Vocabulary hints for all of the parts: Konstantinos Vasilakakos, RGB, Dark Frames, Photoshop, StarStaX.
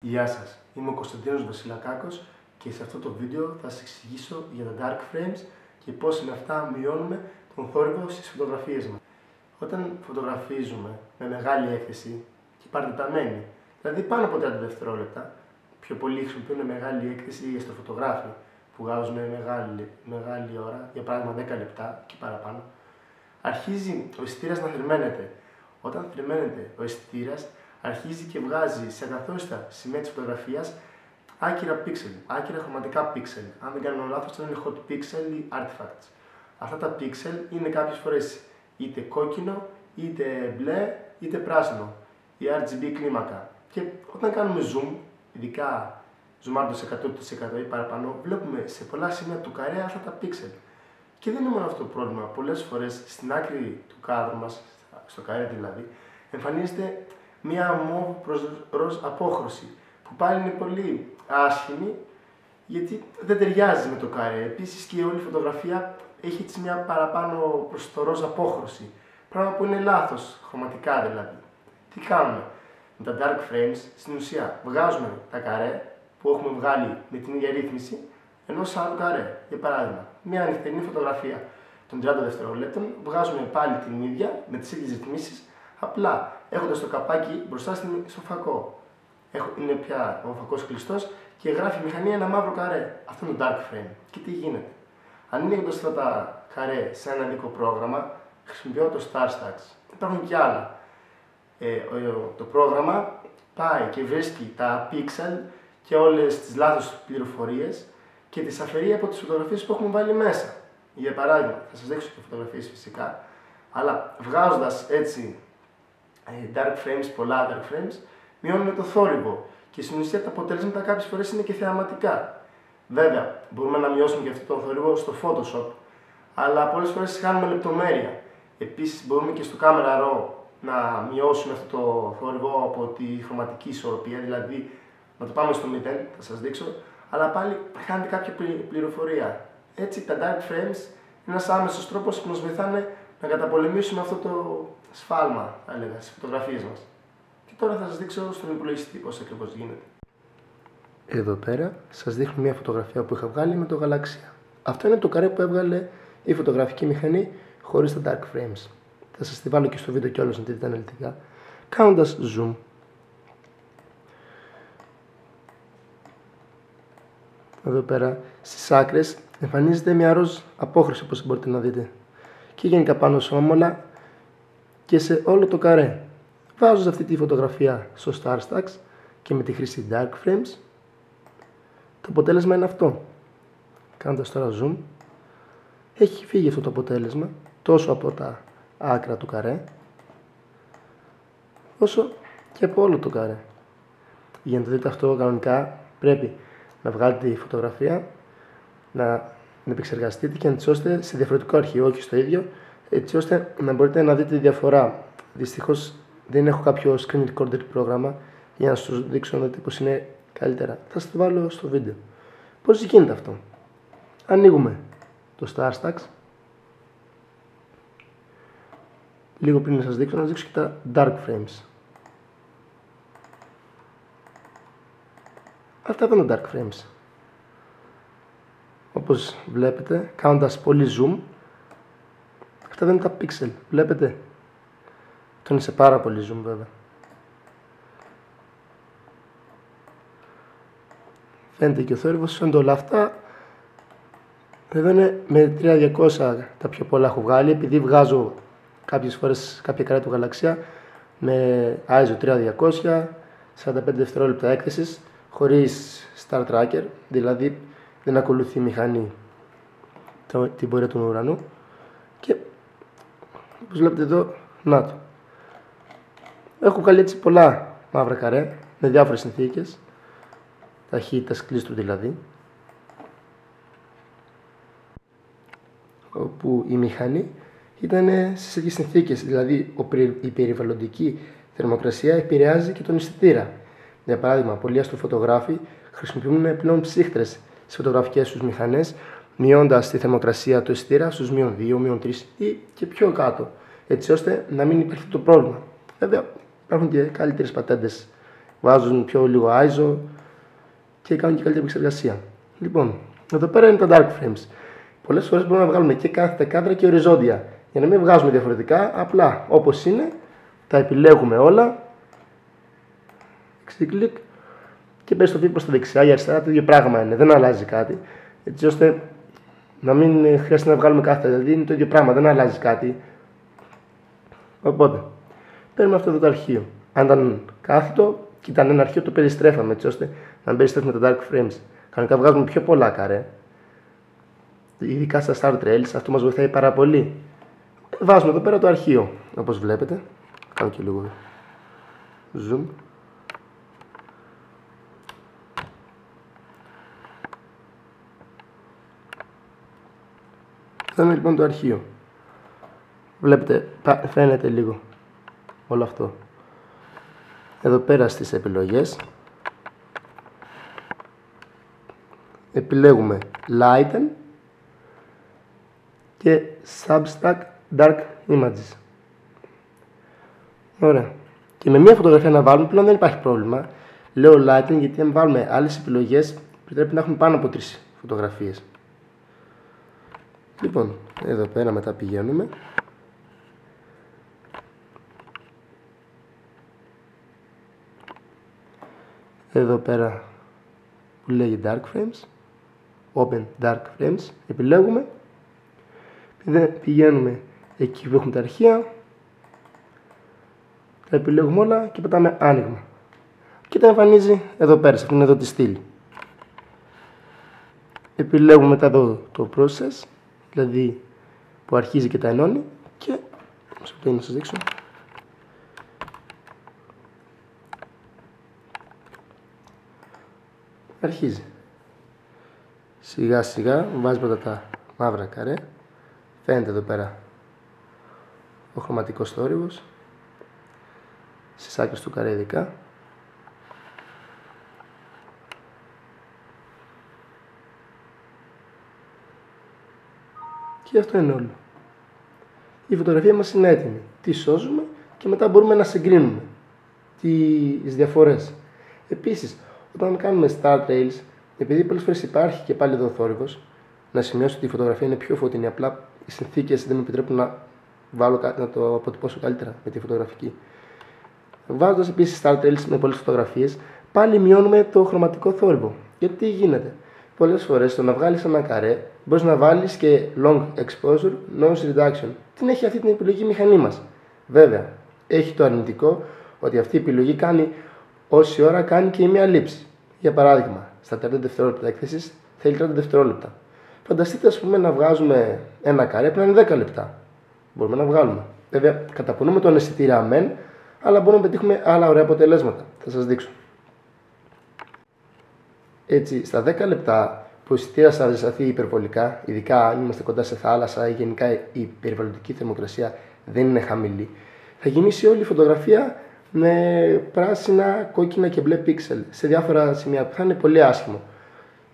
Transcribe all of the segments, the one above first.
Γεια σας, είμαι ο Konstantinos Vasilakakos και σε αυτό το βίντεο θα σας εξηγήσω για τα Dark Frames και πώς με αυτά μειώνουμε τον θόρυβο στις φωτογραφίες μας. Όταν φωτογραφίζουμε με μεγάλη έκθεση και παρατεταμένη, δηλαδή πάνω από 30 δευτερόλεπτα, πιο πολλοί χρησιμοποιούν μεγάλη έκθεση για αστροφωτογράφοι που βγάζουν μεγάλη ώρα, για παράδειγμα 10 λεπτά και παραπάνω, αρχίζει ο αισθητήρας να θερμαίνεται. Όταν θερμαίνεται ο αισθητήρας, αρχίζει και βγάζει σε ακαθόριστα σημεία της φωτογραφίας άκυρα πίξελ, άκυρα χρωματικά πίξελ. Αν δεν κάνω λάθος, θα είναι hot pixel ή artifacts. Αυτά τα πίξελ είναι κάποιες φορές είτε κόκκινο, είτε μπλε, είτε πράσινο, η RGB κλίμακα. Και όταν κάνουμε zoom, ειδικά ζουμάροντας 100% ή παραπάνω, βλέπουμε σε πολλά σημεία του καρέα αυτά τα πίξελ. Και δεν είναι μόνο αυτό το πρόβλημα. Πολλές φορές στην άκρη του κάδρου μας, στο καρέα δηλαδή, εμφανίζεται μία μόβ προς ροζ απόχρωση που πάλι είναι πολύ άσχημη γιατί δεν ταιριάζει με το καρέ. Επίσης και όλη η φωτογραφία έχει έτσι μία παραπάνω προς το ροζ απόχρωση, πράγμα που είναι λάθος, χρωματικά δηλαδή. Τι κάνουμε με τα dark frames? Στην ουσία βγάζουμε τα καρέ που έχουμε βγάλει με την ίδια ρύθμιση ενός άλλου καρέ. Για παράδειγμα, μία νυχτερινή φωτογραφία των 30 δευτερολέπτων βγάζουμε πάλι την ίδια με τις ίδιες ρυθμίσεις, απλά έχοντας το καπάκι μπροστά στο φακό. Είναι πια ο φακός κλειστός και γράφει η μηχανή ένα μαύρο καρέ. Αυτό είναι το dark frame. Και τι γίνεται? Ανοίγοντας αυτά τα καρέ σε ένα δικό πρόγραμμα, χρησιμοποιώ το StarStaX. Υπάρχουν και άλλα. Το πρόγραμμα πάει και βρίσκει τα pixel και όλες τις λάθος πληροφορίες και τις αφαιρεί από τις φωτογραφίες που έχουμε βάλει μέσα. Για παράδειγμα, θα σας δείξω και φωτογραφίες φυσικά, αλλά βγάζοντας έτσι dark frames, πολλά dark frames, μειώνουμε το θόρυβο και στην ουσία τα αποτελέσματα κάποιες φορές είναι και θεαματικά. Βέβαια, μπορούμε να μειώσουμε και αυτό το θόρυβο στο Photoshop, αλλά πολλές φορές χάνουμε λεπτομέρεια. Επίσης, μπορούμε και στο Camera Raw να μειώσουμε αυτό το θόρυβο από τη χρωματική ισορροπία, δηλαδή να το πάμε στο 0, θα σας δείξω, αλλά πάλι χάνεται κάποια πληροφορία. Έτσι, τα dark frames είναι ένας άμεσος τρόπος που μας βοηθάνε να καταπολεμήσουμε αυτό το σφάλμα, θα έλεγα, στις φωτογραφίες μας. Και τώρα θα σας δείξω στον υπολογιστή πώς ακριβώς γίνεται. Εδώ πέρα σας δείχνω μια φωτογραφία που είχα βγάλει με το γαλαξία. Αυτό είναι το καρέ που έβγαλε η φωτογραφική μηχανή χωρίς τα dark frames. Θα σας τη βάλω και στο βίντεο κιόλας να τη δείτε αναλυτικά. Κάνοντας zoom, εδώ πέρα στις άκρες εμφανίζεται μια ροζ απόχρωση, όπως μπορείτε να δείτε, και γενικά πάνω σε όμολα και σε όλο το καρέ. Βάζοντας αυτή τη φωτογραφία στο StarStaX και με τη χρήση dark frames, το αποτέλεσμα είναι αυτό. Κάνοντας τώρα zoom, έχει φύγει αυτό το αποτέλεσμα τόσο από τα άκρα του καρέ όσο και από όλο το καρέ. Για να το δείτε αυτό κανονικά, πρέπει να βγάλετε τη φωτογραφία, να επεξεργαστείτε και να τη σώσετε σε διαφορετικό αρχείο, όχι στο ίδιο, έτσι ώστε να μπορείτε να δείτε τη διαφορά. Δυστυχώς δεν έχω κάποιο screen recorder πρόγραμμα για να σας δείξω να δείτε πως είναι καλύτερα. Θα σας το βάλω στο βίντεο. Πώς γίνεται αυτό? Ανοίγουμε το StarStaX. Λίγο πριν να σας δείξω, να σας δείξω και τα dark frames. Αυτά ήταν τα dark frames. Όπως βλέπετε, κάνοντας πολύ zoom, αυτά δεν είναι τα pixel, βλέπετε. Αυτό είναι σε πάρα πολύ zoom βέβαια. Φαίνεται και ο θόρυβος, φαίνονται όλα αυτά. Εδώ είναι με 3200 τα πιο πολλά έχω βγάλει, επειδή βγάζω κάποιες φορές κάποια καρά του γαλαξία με ISO 3200, 45 δευτερόλεπτα έκθεσης, χωρίς star tracker, δηλαδή δεν ακολουθεί η μηχανή την πορεία του ουρανού. Και όπως βλέπετε εδώ, να το έχω βγάλει έτσι πολλά μαύρα καρέ με διάφορες συνθήκες, ταχύτητας κλείστρου δηλαδή, όπου η μηχανή ήταν σε τέτοιες συνθήκες, δηλαδή η περιβαλλοντική θερμοκρασία επηρεάζει και τον αισθητήρα. Για παράδειγμα, πολλοί αστροφωτογράφοι χρησιμοποιούν πλέον ψύχτρες στις φωτογραφικές τους μηχανές, μειώντας τη θερμοκρασία του αισθητήρα στους -2, -3 ή και πιο κάτω, έτσι ώστε να μην υπάρχει το πρόβλημα. Βέβαια, υπάρχουν και καλύτερες πατέντες βάζουν πιο λίγο ISO και κάνουν και καλύτερη επεξεργασία. Λοιπόν, εδώ πέρα είναι τα Dark Frames. Πολλές φορές μπορούμε να βγάλουμε και κάθετα κάδρα και οριζόντια. Για να μην βγάζουμε διαφορετικά, απλά όπως είναι, τα επιλέγουμε όλα. Κλικ και παίρνει το βήμα προς τα δεξιά ή αριστερά, το ίδιο πράγμα είναι, δεν αλλάζει κάτι. Έτσι ώστε να μην χρειάζεται να βγάλουμε κάθετα, δηλαδή είναι το ίδιο πράγμα, δεν αλλάζει κάτι. Οπότε, παίρνουμε αυτό εδώ το αρχείο. Αν ήταν κάθετο και ήταν ένα αρχείο, το περιστρέφαμε έτσι ώστε να περιστρέφουμε τα dark frames. Κανονικά βγάζουμε πιο πολλά καρέ. Ειδικά στα star trails, αυτό μας βοηθάει πάρα πολύ. Βάζουμε εδώ πέρα το αρχείο, όπως βλέπετε. Κάνω και λίγο zoom. Αυτό είναι λοιπόν το αρχείο. Βλέπετε, φαίνεται λίγο όλο αυτό. Εδώ πέρα στις επιλογές επιλέγουμε Lighten και Substack Dark Images. Ωραία. Και με μία φωτογραφία να βάλουμε πλέον δεν υπάρχει πρόβλημα. Λέω Lighten γιατί αν βάλουμε άλλες επιλογές πρέπει να έχουμε πάνω από 3 φωτογραφίες. Λοιπόν, εδώ πέρα μετά πηγαίνουμε. Εδώ πέρα που λέγει Dark Frames, Open Dark Frames, επιλέγουμε. Πηγαίνουμε εκεί που έχουμε τα αρχεία, τα επιλέγουμε όλα και πετάμε άνοιγμα. Και τα εμφανίζει εδώ πέρα, σε αυτήν εδώ τη στήλη. Επιλέγουμε μετά εδώ το Process, δηλαδή που αρχίζει και τα ενώνει και αυτό είναι να σας δείξω. Αρχίζει. Σιγά σιγά βάζει πρώτα τα μαύρα καρέ. Φαίνεται εδώ πέρα ο χρωματικός θόρυβος στις άκρες του καρέ ειδικά. Και αυτό είναι όλο. Η φωτογραφία μας είναι έτοιμη. Τη σώζουμε και μετά μπορούμε να συγκρίνουμε τις διαφορές. Επίσης, όταν κάνουμε star trails, επειδή πολλές φορές υπάρχει και πάλι εδώ θόρυβος, να σημειώσω ότι η φωτογραφία είναι πιο φωτεινή. Απλά οι συνθήκες δεν μου επιτρέπουν να βάλω κάτι, να το αποτυπώσω καλύτερα με τη φωτογραφική. Βάζοντας επίσης star trails με πολλές φωτογραφίες, πάλι μειώνουμε το χρωματικό θόρυβο. Γιατί γίνεται. Πολλές φορές το να βγάλεις ένα καρέ, μπορείς να βάλεις και long exposure, noise reduction. Την έχει αυτή την επιλογή η μηχανή μας. Βέβαια, έχει το αρνητικό ότι αυτή η επιλογή κάνει όση ώρα κάνει και η μία λήψη. Για παράδειγμα, στα 30 δευτερόλεπτα έκθεσης θέλει 30 δευτερόλεπτα. Φανταστείτε, ας πούμε, να βγάζουμε ένα καρέ πριν είναι 10 λεπτά. Μπορούμε να βγάλουμε. Βέβαια, καταπονούμε τον αισθητήρα μεν, αλλά μπορούμε να πετύχουμε άλλα ωραία αποτελέσματα. Θα σας δείξω. Έτσι, στα 10 λεπτά που ο αισθητήρας θα ζεσταθεί υπερβολικά, ειδικά αν είμαστε κοντά σε θάλασσα ή γενικά η περιβαλλοντική θερμοκρασία δεν είναι χαμηλή, θα γεμίσει όλη η φωτογραφία με πράσινα, κόκκινα και μπλε πίξελ σε διάφορα σημεία που θα είναι πολύ άσχημο.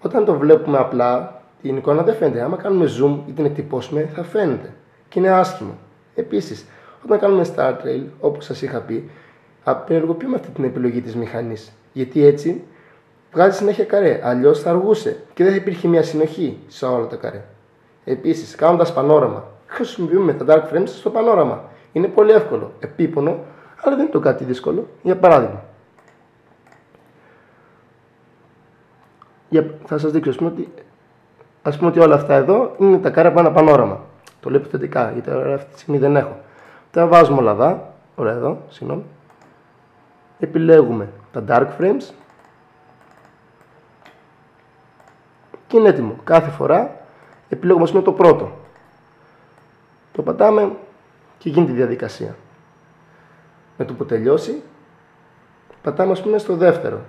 Όταν το βλέπουμε απλά, την εικόνα δεν φαίνεται. Άμα κάνουμε zoom ή την εκτυπώσουμε, θα φαίνεται και είναι άσχημο. Επίσης, όταν κάνουμε star trail, όπως σας είχα πει, απενεργοποιούμε αυτή την επιλογή της μηχανής. Γιατί έτσι βγάζει συνέχεια καρέ, αλλιώς θα αργούσε και δεν θα υπήρχε μια συνοχή σε όλα τα καρέ. Επίσης, κάνοντας πανόραμα, χρησιμοποιούμε τα dark frames στο πανόραμα. Είναι πολύ εύκολο, επίπονο, αλλά δεν είναι το κάτι δύσκολο. Για παράδειγμα, θα σας δείξω ας πούμε ότι όλα αυτά εδώ είναι τα καρέ από ένα πανόραμα. Το λέω επιθετικά, γιατί αυτή τη στιγμή δεν έχω. Τα βάζουμε όλα εδώ, όλα εδώ, συγγνώμη. Επιλέγουμε τα dark frames. Και είναι έτοιμο. Κάθε φορά επιλέγουμε το πρώτο. Το πατάμε και γίνεται η διαδικασία. Με το που τελειώσει, πατάμε στο δεύτερο.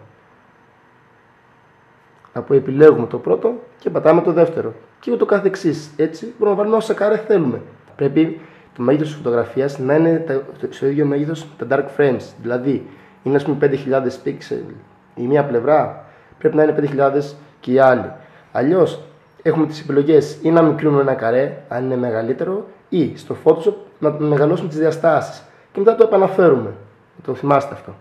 Από επιλέγουμε το πρώτο και πατάμε το δεύτερο. Και ούτω καθεξής. Έτσι μπορούμε να βάλουμε όσα καρέ θέλουμε. Πρέπει το μέγεθος της φωτογραφίας να είναι στο ίδιο μέγεθος τα dark frames. Δηλαδή, είναι 5.000 pixel η μία πλευρά, πρέπει να είναι 5.000 και η άλλη. Αλλιώς έχουμε τις επιλογές ή να μικρύνουμε ένα καρέ, αν είναι μεγαλύτερο, ή στο Photoshop να μεγαλώσουμε τις διαστάσεις. Και μετά το επαναφέρουμε. Το θυμάστε αυτό.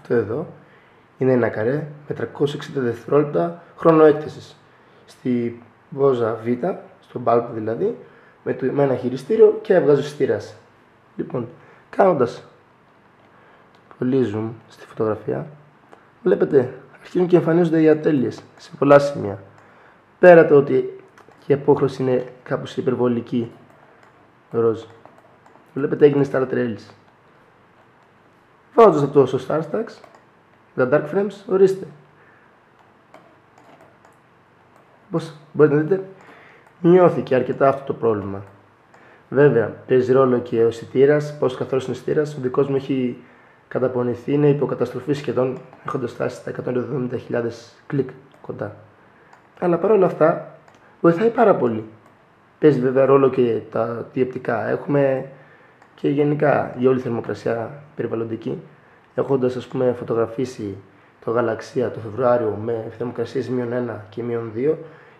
αυτό εδώ, είναι ένα καρέ με 360 δευτερόλεπτα χρόνο έκτασης. Στη βόζα Β, στον bulb δηλαδή, με ένα χειριστήριο και βγάζω στήραση. Λοιπόν, κάνοντας πολύ zoom στη φωτογραφία, βλέπετε αρχίζουν και εμφανίζονται οι ατέλειες σε πολλά σημεία. Πέρα το ότι η απόχρωση είναι κάπως υπερβολική ροζ. Βλέπετε έγινε Star Trails. Βάζοντας αυτό στο StarStaX, τα Dark Frames, ορίστε. Όπως μπορείτε να δείτε, μειώθηκε αρκετά αυτό το πρόβλημα. Βέβαια, παίζει ρόλο και ο αισθητήρας, πώς καθόλου είναι ο αισθητήρας. Ο δικός μου έχει καταπονηθεί, είναι υποκαταστροφή σχεδόν, έχοντας φτάσει στα 170.000 κλικ κοντά. Αλλά παρόλα αυτά, βοηθάει πάρα πολύ. Παίζει βέβαια ρόλο και τα διεπτικά. Έχουμε και γενικά η όλη θερμοκρασία περιβαλλοντική. Έχοντας, ας πούμε, φωτογραφίσει το γαλαξία το Φεβρουάριο με θερμοκρασίες μείον 1 και μείον 2,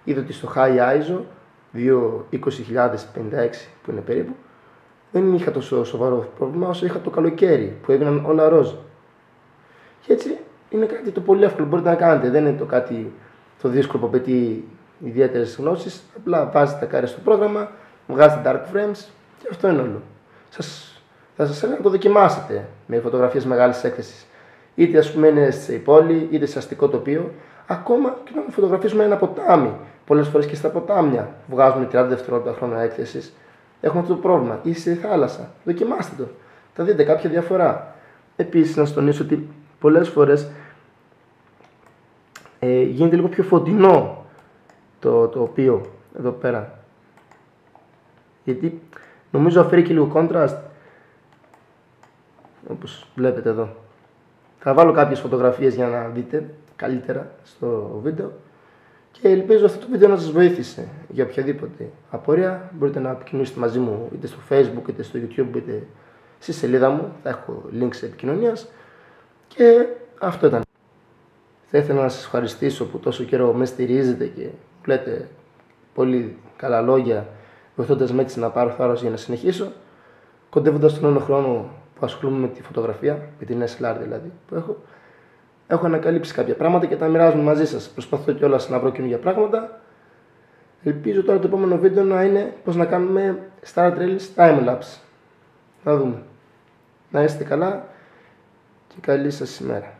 είδα ότι στο high ISO 20.056 που είναι περίπου, δεν είχα τόσο σοβαρό πρόβλημα όσο είχα το καλοκαίρι που έγιναν όλα ροζ. Και έτσι είναι κάτι το πολύ εύκολο που μπορείτε να κάνετε. Δεν είναι το κάτι το δύσκολο που απαιτεί ιδιαίτερες γνώσεις. Απλά βάζετε τα κάρια στο πρόγραμμα, βγάζετε dark frames και αυτό είναι όλο. Θα σας έλεγα να το δοκιμάσετε με φωτογραφίες μεγάλης έκθεσης. Είτε ας πούμε είναι σε πόλη, είτε σε αστικό τοπίο. Ακόμα και να φωτογραφίσουμε ένα ποτάμι. Πολλές φορές και στα ποτάμια βγάζουμε 30 δευτερόλεπτα χρόνο έκθεσης. Έχουμε αυτό το πρόβλημα. Ή στη θάλασσα. Δοκιμάστε το. Θα δείτε κάποια διαφορά. Επίσης, να σας τονίσω ότι πολλές φορές γίνεται λίγο πιο φωτεινό το οποίο εδώ πέρα. Γιατί νομίζω αφαιρεί και λίγο contrast. Όπως βλέπετε εδώ. Θα βάλω κάποιες φωτογραφίες για να δείτε καλύτερα στο βίντεο. Και ελπίζω αυτό το βίντεο να σας βοήθησε. Για οποιαδήποτε απορία μπορείτε να επικοινωνήσετε μαζί μου είτε στο Facebook, είτε στο YouTube, είτε στη σελίδα μου. Θα έχω links επικοινωνίας. Και αυτό ήταν. Θα ήθελα να σας ευχαριστήσω που τόσο καιρό με στηρίζετε και μου λέτε πολύ καλά λόγια, βοηθώντας με έτσι να πάρω θάρρος για να συνεχίσω. Κοντεύοντας τον όλο χρόνο που ασχολούμαι με τη φωτογραφία, με την SLR δηλαδή που έχω ανακαλύψει κάποια πράγματα και τα μοιράζομαι μαζί σας. Προσπαθώ κιόλας να βρω καινούργια πράγματα. Ελπίζω τώρα το επόμενο βίντεο να είναι πώς να κάνουμε Star Trails Timelapse. Να δούμε. Να είστε καλά και καλή σας ημέρα.